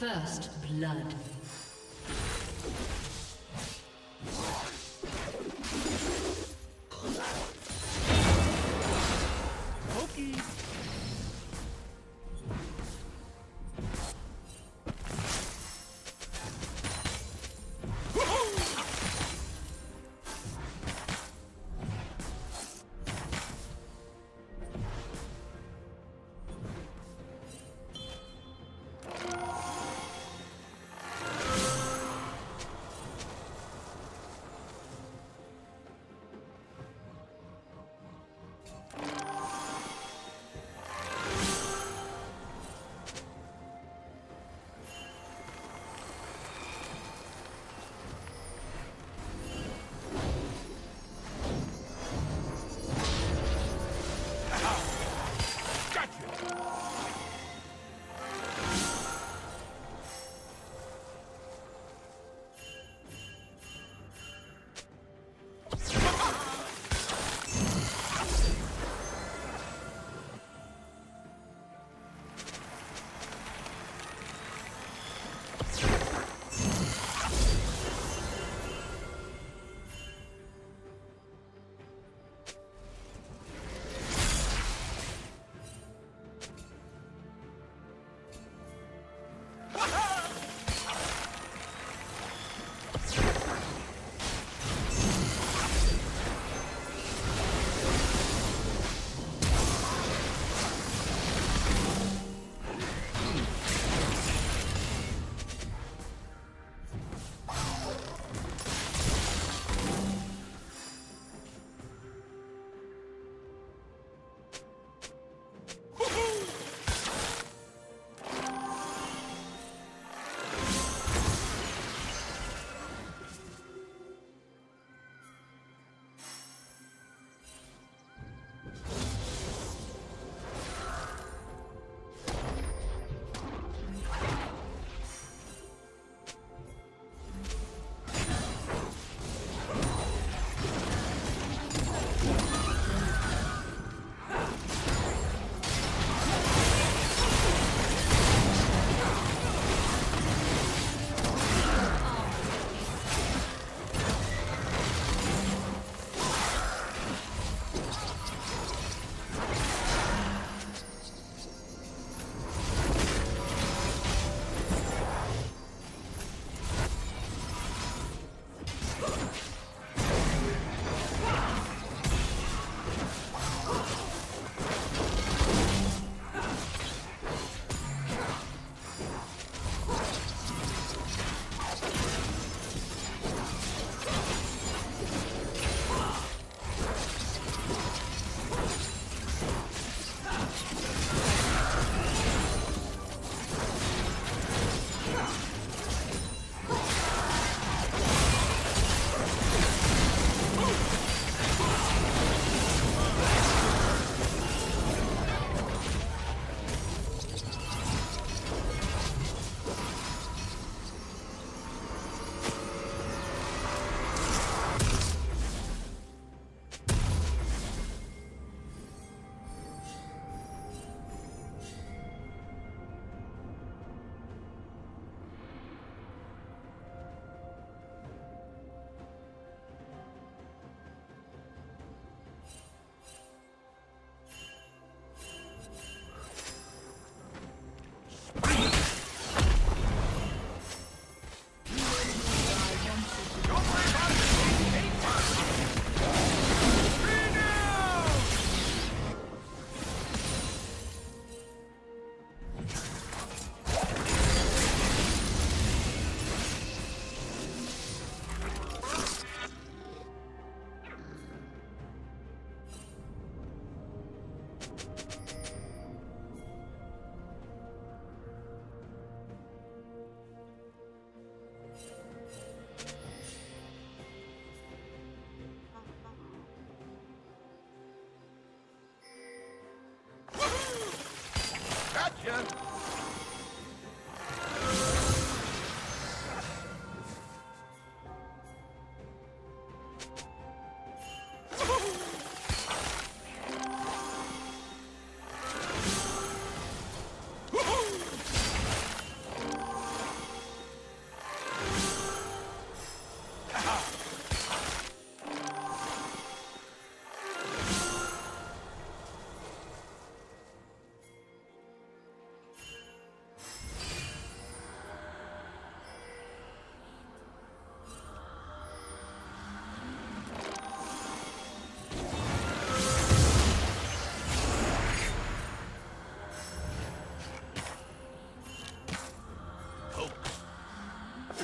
First blood.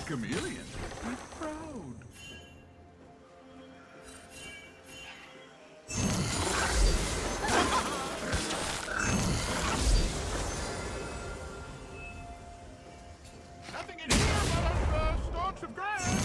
Chameleon, I'm proud. Nothing in here but stalks of grass.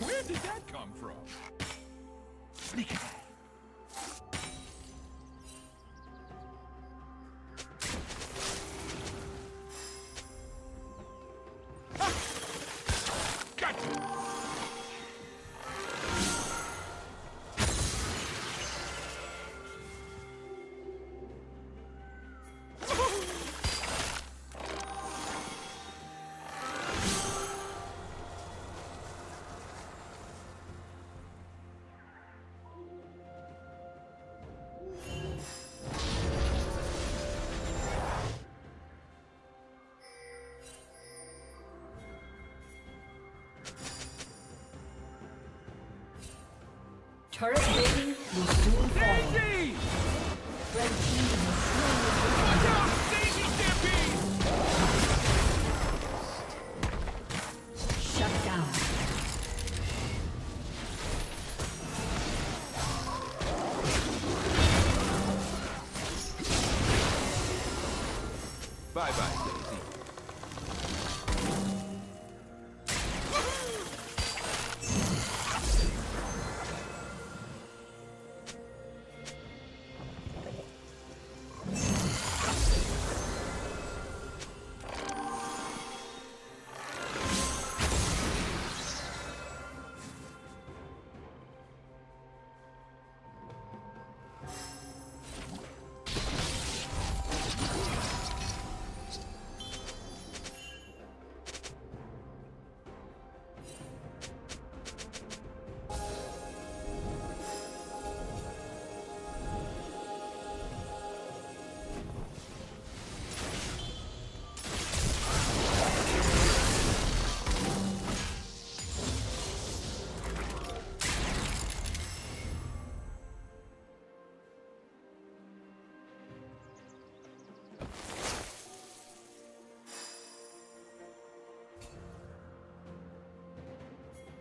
Where did that come from? Sneak it. Turret building will soon fall. Daisy! Red team will soon fall. Watch out! Daisy Stampede! Shut down. Bye-bye, Daisy.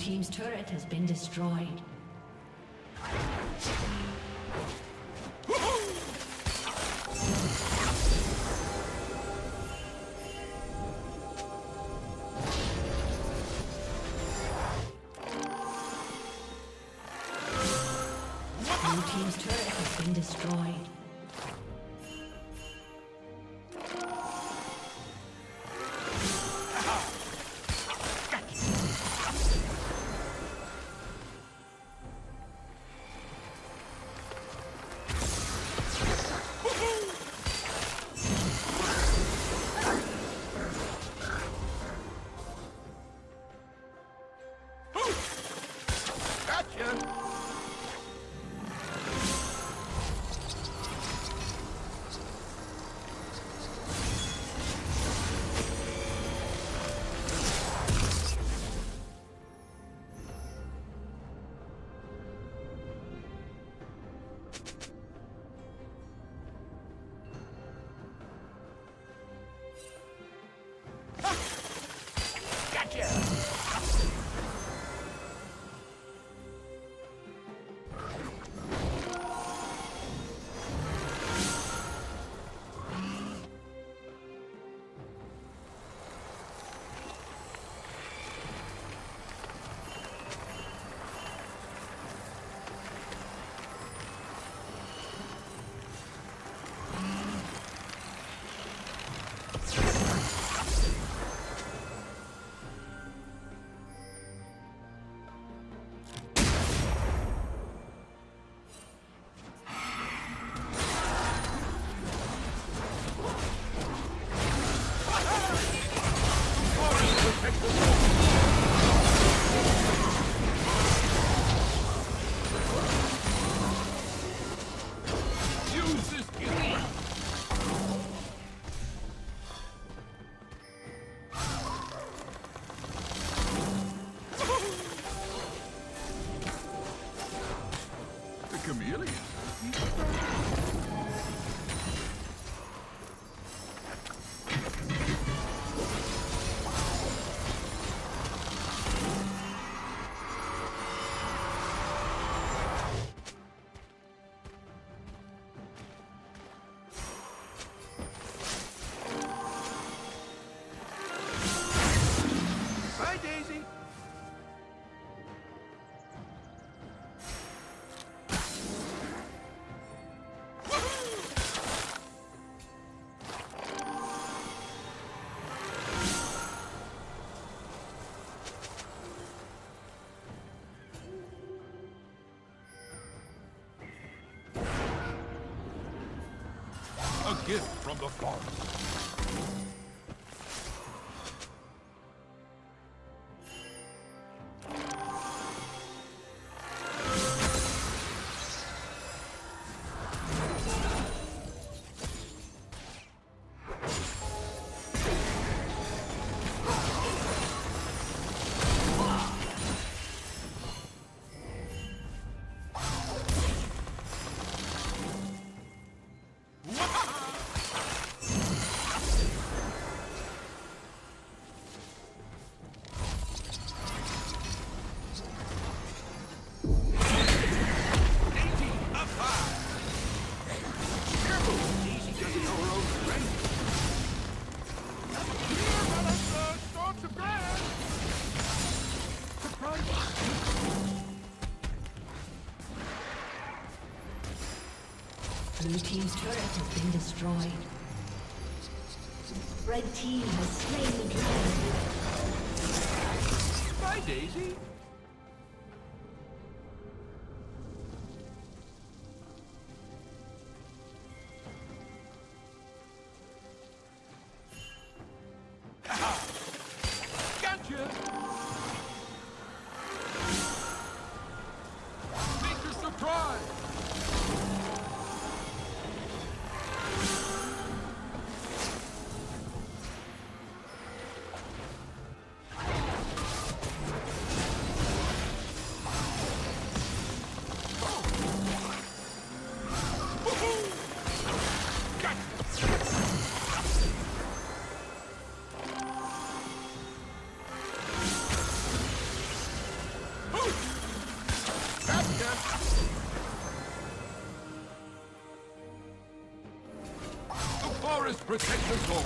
team's turret has been destroyed. Gift from the forest. Blue team's turret has been destroyed. Red team has slain the dragon. Bye, Daisy. Forest Protection Call.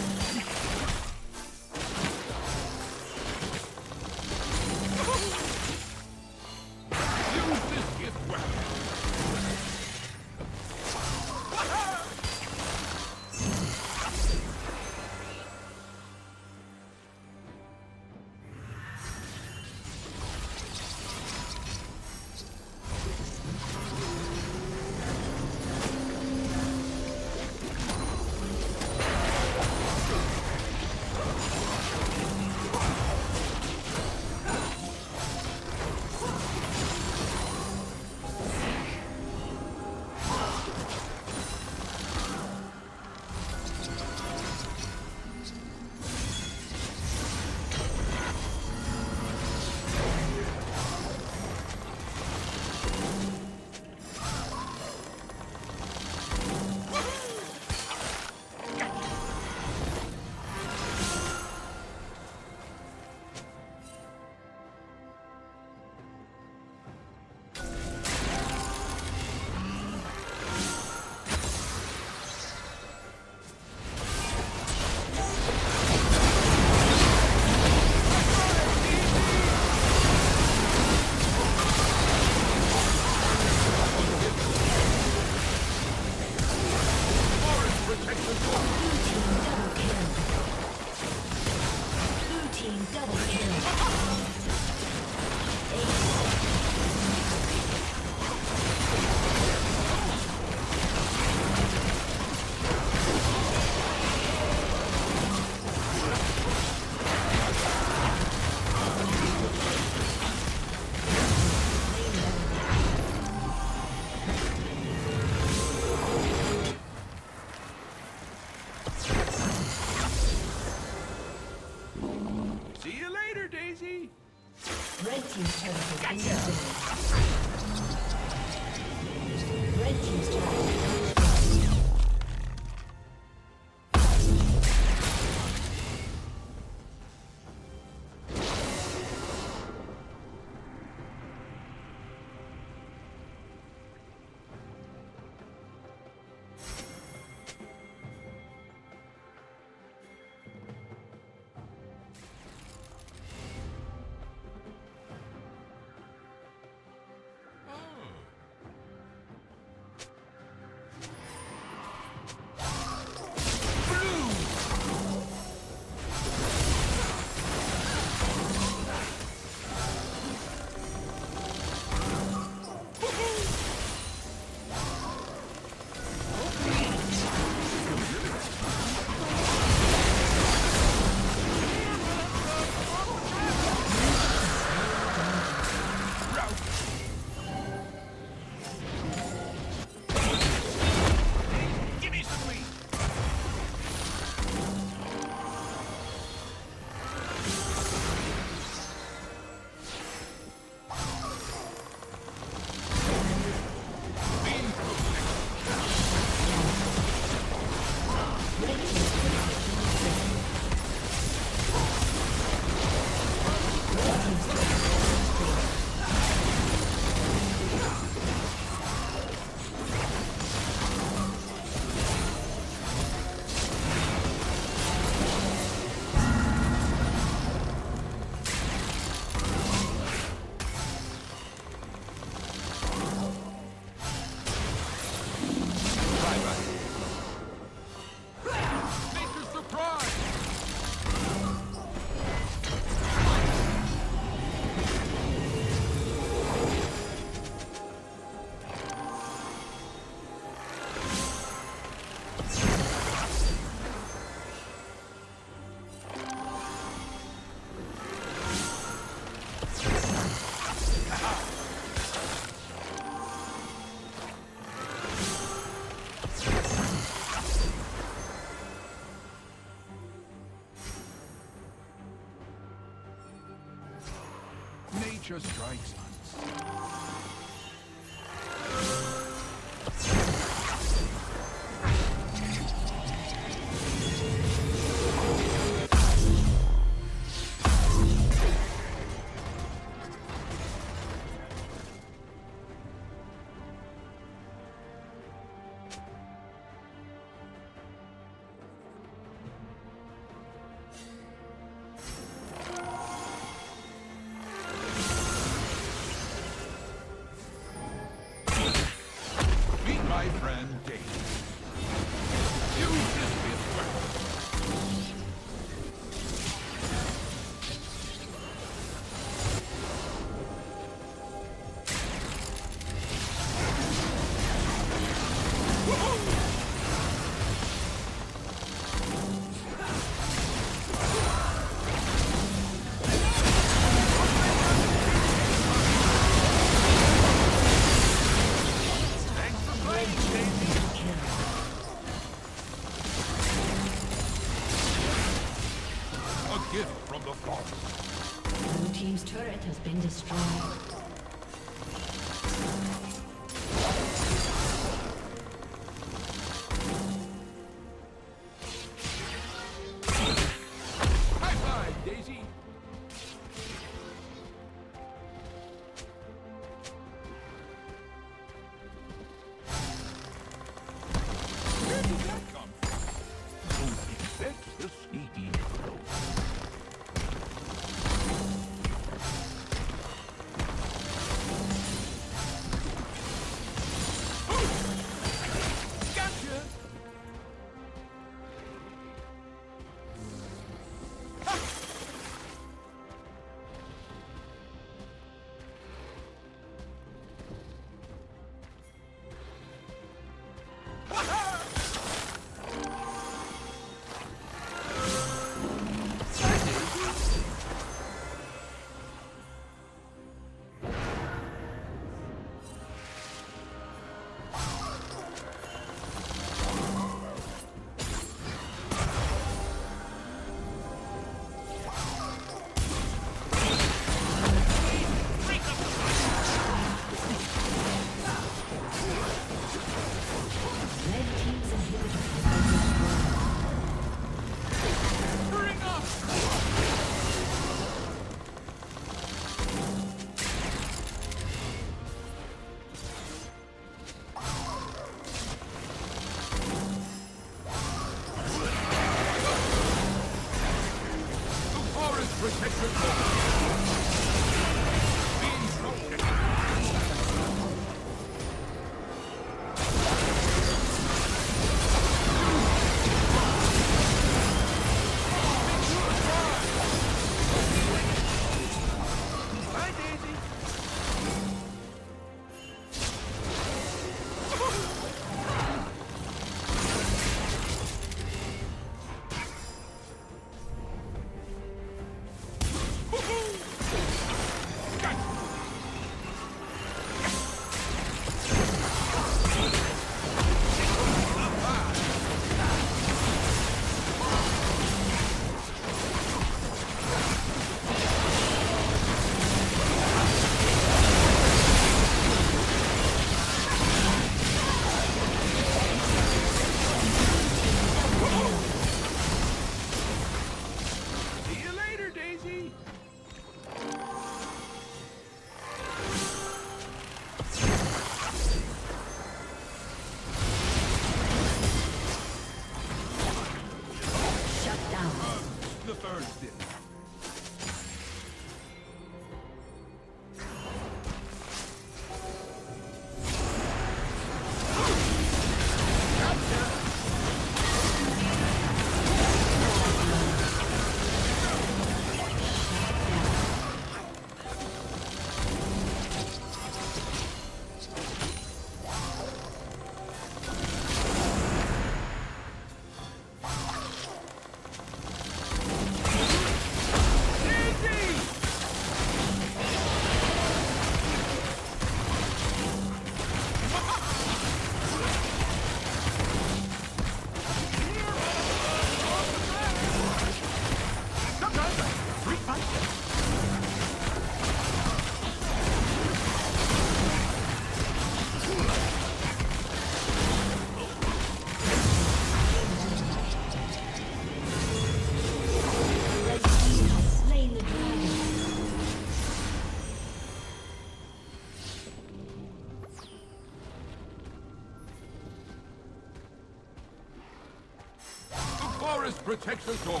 protects us all.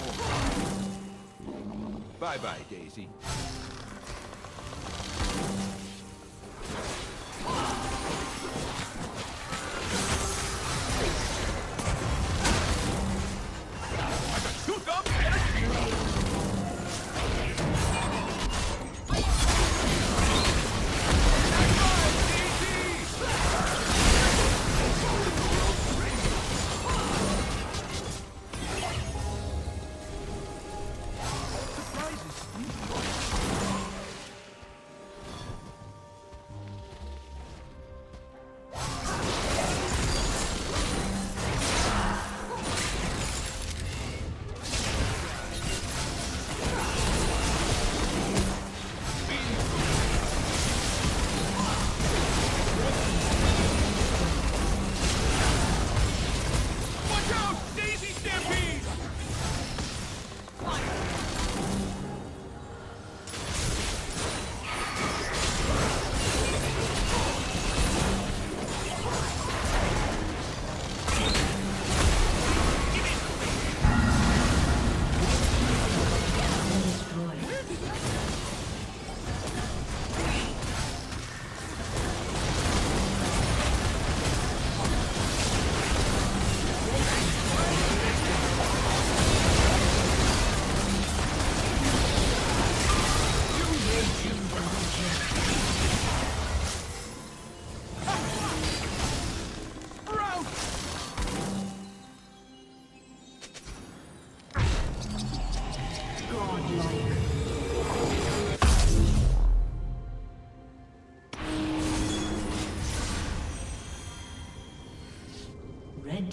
Bye-bye, Daisy. Red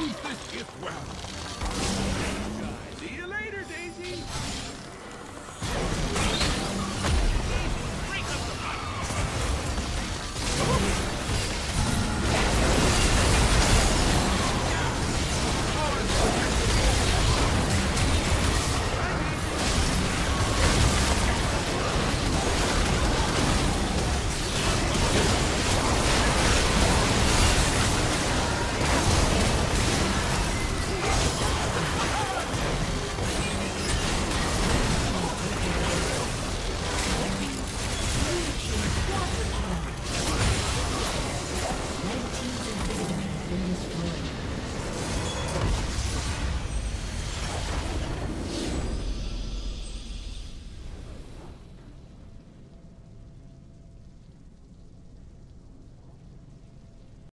Use this gift well.